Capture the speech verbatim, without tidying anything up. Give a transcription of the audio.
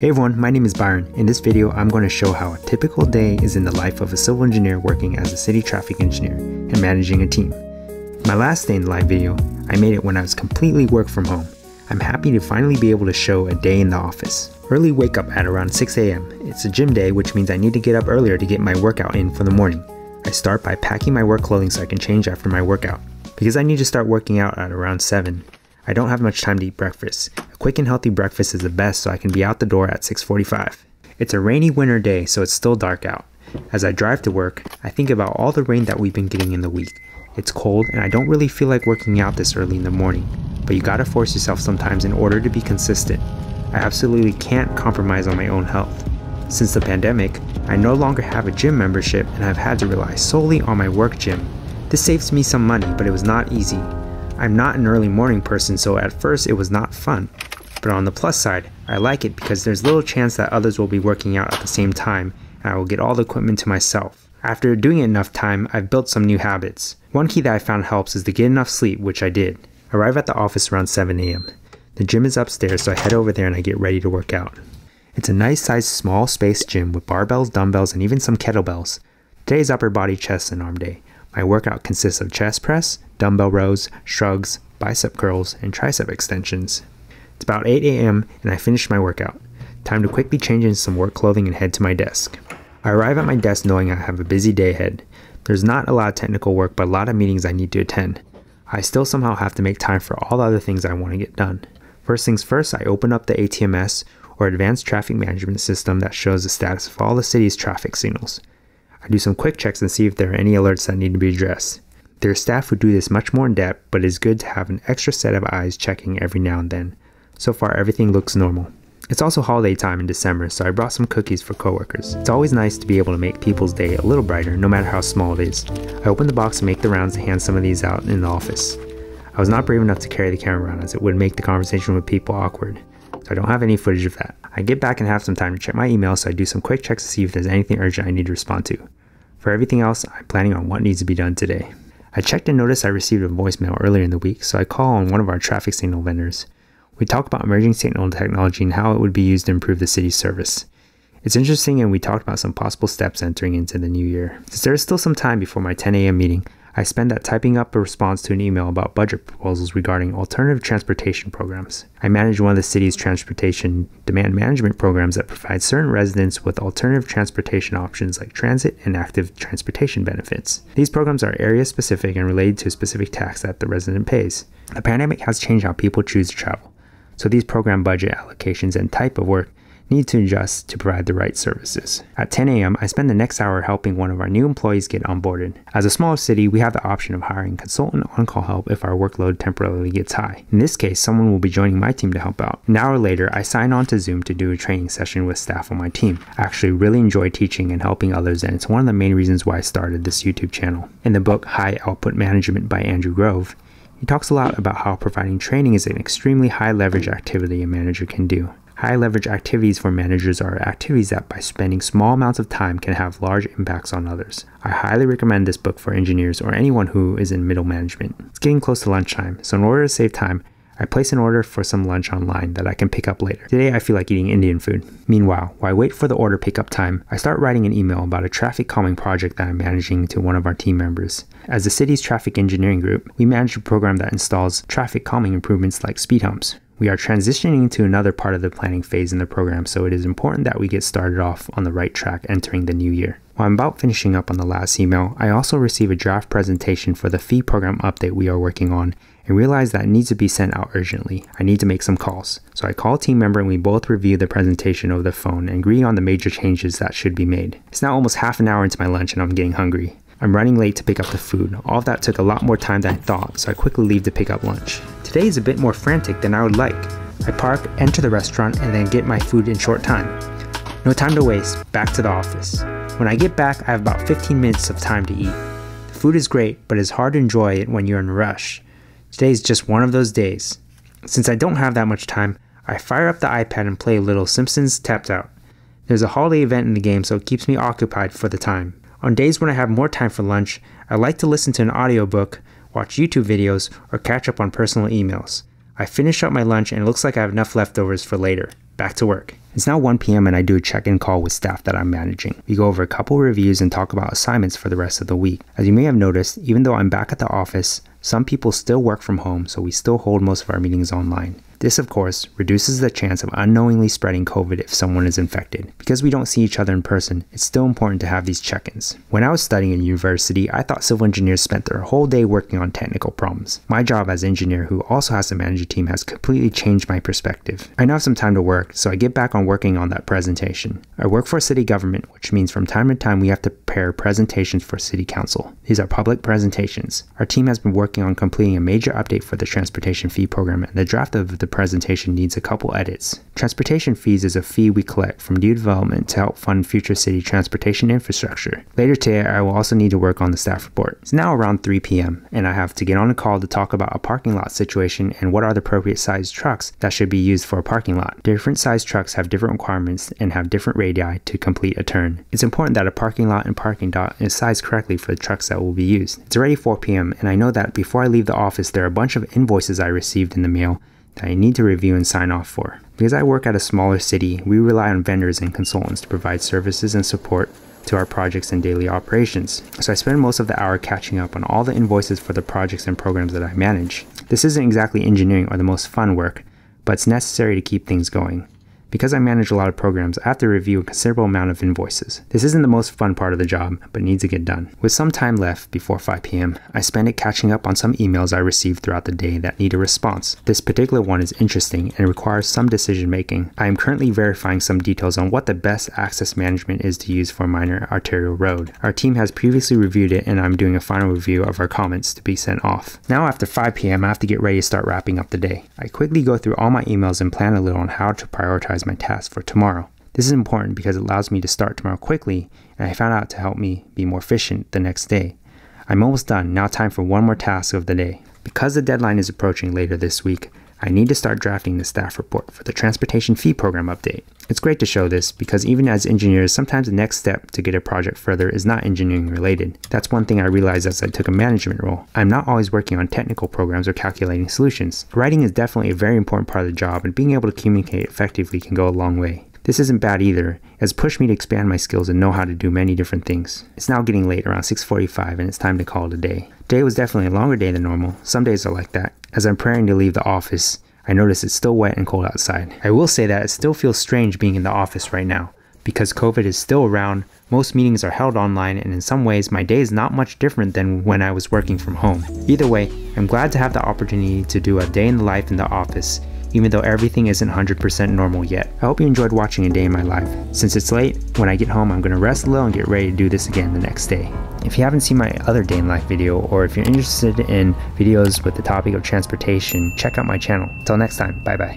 Hey everyone, my name is Byron. In this video, I'm going to show how a typical day is in the life of a civil engineer working as a city traffic engineer and managing a team. My last day in the live video, I made it when I was completely work from home. I'm happy to finally be able to show a day in the office. Early wake up at around six A M It's a gym day, which means I need to get up earlier to get my workout in for the morning. I start by packing my work clothing so I can change after my workout. Because I need to start working out at around seven, I don't have much time to eat breakfast. A quick and healthy breakfast is the best so I can be out the door at six forty-five. It's a rainy winter day, so it's still dark out. As I drive to work, I think about all the rain that we've been getting in the week. It's cold and I don't really feel like working out this early in the morning, but you gotta force yourself sometimes in order to be consistent. I absolutely can't compromise on my own health. Since the pandemic, I no longer have a gym membership and I've had to rely solely on my work gym. This saves me some money, but it was not easy. I'm not an early morning person, so at first it was not fun. But on the plus side, I like it because there's little chance that others will be working out at the same time, and I will get all the equipment to myself. After doing it enough time, I've built some new habits. One key that I found helps is to get enough sleep, which I did. I arrive at the office around seven A M The gym is upstairs, so I head over there and I get ready to work out. It's a nice sized small space gym with barbells, dumbbells, and even some kettlebells. Today is upper body, chest, and arm day. My workout consists of chest press, dumbbell rows, shrugs, bicep curls, and tricep extensions. It's about eight A M and I finish my workout. Time to quickly change into some work clothing and head to my desk. I arrive at my desk knowing I have a busy day ahead. There's not a lot of technical work, but a lot of meetings I need to attend. I still somehow have to make time for all the other things I want to get done. First things first, I open up the A T M S, or Advanced Traffic Management System, that shows the status of all the city's traffic signals. I do some quick checks and see if there are any alerts that need to be addressed. There are staff who do this much more in depth, but it's good to have an extra set of eyes checking every now and then. So far, everything looks normal. It's also holiday time in December, so I brought some cookies for coworkers. It's always nice to be able to make people's day a little brighter, no matter how small it is. I open the box and make the rounds to hand some of these out in the office. I was not brave enough to carry the camera around, as it would make the conversation with people awkward. So I don't have any footage of that. I get back and have some time to check my email, so I do some quick checks to see if there's anything urgent I need to respond to. For everything else, I'm planning on what needs to be done today. I checked and noticed I received a voicemail earlier in the week, so I call on one of our traffic signal vendors. We talk about emerging signal technology and how it would be used to improve the city's service. It's interesting, and we talked about some possible steps entering into the new year. Since there is still some time before my ten A M meeting, I spend that typing up a response to an email about budget proposals regarding alternative transportation programs. I manage one of the city's transportation demand management programs that provides certain residents with alternative transportation options like transit and active transportation benefits. These programs are area specific and related to a specific tax that the resident pays. The pandemic has changed how people choose to travel, so these program budget allocations and type of work need to adjust to provide the right services. At ten A M, I spend the next hour helping one of our new employees get onboarded. As a smaller city, we have the option of hiring consultant on-call help if our workload temporarily gets high. In this case, someone will be joining my team to help out. An hour later, I sign on to Zoom to do a training session with staff on my team. I actually really enjoy teaching and helping others, and it's one of the main reasons why I started this YouTube channel. In the book High Output Management by Andrew Grove, he talks a lot about how providing training is an extremely high leverage activity a manager can do. High leverage activities for managers are activities that by spending small amounts of time can have large impacts on others. I highly recommend this book for engineers or anyone who is in middle management. It's getting close to lunchtime, so in order to save time, I place an order for some lunch online that I can pick up later. Today I feel like eating Indian food. Meanwhile, while I wait for the order pickup time, I start writing an email about a traffic calming project that I'm managing to one of our team members. As the city's traffic engineering group, we manage a program that installs traffic calming improvements like speed humps. We are transitioning to another part of the planning phase in the program, so it is important that we get started off on the right track entering the new year. While I'm about finishing up on the last email, I also receive a draft presentation for the fee program update we are working on and realize that it needs to be sent out urgently. I need to make some calls. So I call a team member and we both review the presentation over the phone and agree on the major changes that should be made. It's now almost half an hour into my lunch and I'm getting hungry. I'm running late to pick up the food. All of that took a lot more time than I thought, so I quickly leave to pick up lunch. Today is a bit more frantic than I would like. I park, enter the restaurant, and then get my food in short time. No time to waste, back to the office. When I get back, I have about fifteen minutes of time to eat. The food is great, but it's hard to enjoy it when you're in a rush. Today is just one of those days. Since I don't have that much time, I fire up the iPad and play a little Simpsons Tapped Out. There's a holiday event in the game, so it keeps me occupied for the time. On days when I have more time for lunch, I like to listen to an audiobook, watch YouTube videos, or catch up on personal emails. I finish up my lunch and it looks like I have enough leftovers for later. Back to work. It's now one p m and I do a check-in call with staff that I'm managing. We go over a couple reviews and talk about assignments for the rest of the week. As you may have noticed, even though I'm back at the office, some people still work from home, so we still hold most of our meetings online. This, of course, reduces the chance of unknowingly spreading COVID if someone is infected. Because we don't see each other in person, it's still important to have these check-ins. When I was studying in university, I thought civil engineers spent their whole day working on technical problems. My job as an engineer who also has to manage a team has completely changed my perspective. I now have some time to work, so I get back on working on that presentation. I work for city government, which means from time to time we have to prepare presentations for city council. These are public presentations. Our team has been working on completing a major update for the transportation fee program, and the draft of the presentation needs a couple edits. Transportation fees is a fee we collect from new development to help fund future city transportation infrastructure. Later today, I will also need to work on the staff report. It's now around three p m and I have to get on a call to talk about a parking lot situation and what are the appropriate size trucks that should be used for a parking lot. Different size trucks have different requirements and have different radii to complete a turn. It's important that a parking lot and parking dot is sized correctly for the trucks that will be used. It's already four p m and I know that before I leave the office, there are a bunch of invoices I received in the mail that I need to review and sign off for. Because I work at a smaller city, we rely on vendors and consultants to provide services and support to our projects and daily operations. So I spend most of the hour catching up on all the invoices for the projects and programs that I manage. This isn't exactly engineering or the most fun work, but it's necessary to keep things going. Because I manage a lot of programs, I have to review a considerable amount of invoices. This isn't the most fun part of the job, but needs to get done. With some time left before five p m, I spend it catching up on some emails I received throughout the day that need a response. This particular one is interesting and requires some decision making. I am currently verifying some details on what the best access management is to use for a minor arterial road. Our team has previously reviewed it and I'm doing a final review of our comments to be sent off. Now after five p m, I have to get ready to start wrapping up the day. I quickly go through all my emails and plan a little on how to prioritize my task for tomorrow. This is important because it allows me to start tomorrow quickly, and I found out to help me be more efficient the next day. I'm almost done, now time for one more task of the day. Because the deadline is approaching later this week, I need to start drafting the staff report for the transportation fee program update. It's great to show this because even as engineers, sometimes the next step to get a project further is not engineering related. That's one thing I realized as I took a management role. I'm not always working on technical programs or calculating solutions. Writing is definitely a very important part of the job, and being able to communicate effectively can go a long way. This isn't bad either. It has pushed me to expand my skills and know how to do many different things. It's now getting late, around six forty-five, and it's time to call it a day. Today was definitely a longer day than normal. Some days are like that. As I'm preparing to leave the office, I notice it's still wet and cold outside. I will say that it still feels strange being in the office right now. Because COVID is still around, most meetings are held online, and in some ways, my day is not much different than when I was working from home. Either way, I'm glad to have the opportunity to do a day in the life in the office, even though everything isn't one hundred percent normal yet. I hope you enjoyed watching A Day in My Life. Since it's late, when I get home, I'm going to rest a little and get ready to do this again the next day. If you haven't seen my other Day in Life video, or if you're interested in videos with the topic of transportation, check out my channel. Until next time, bye bye.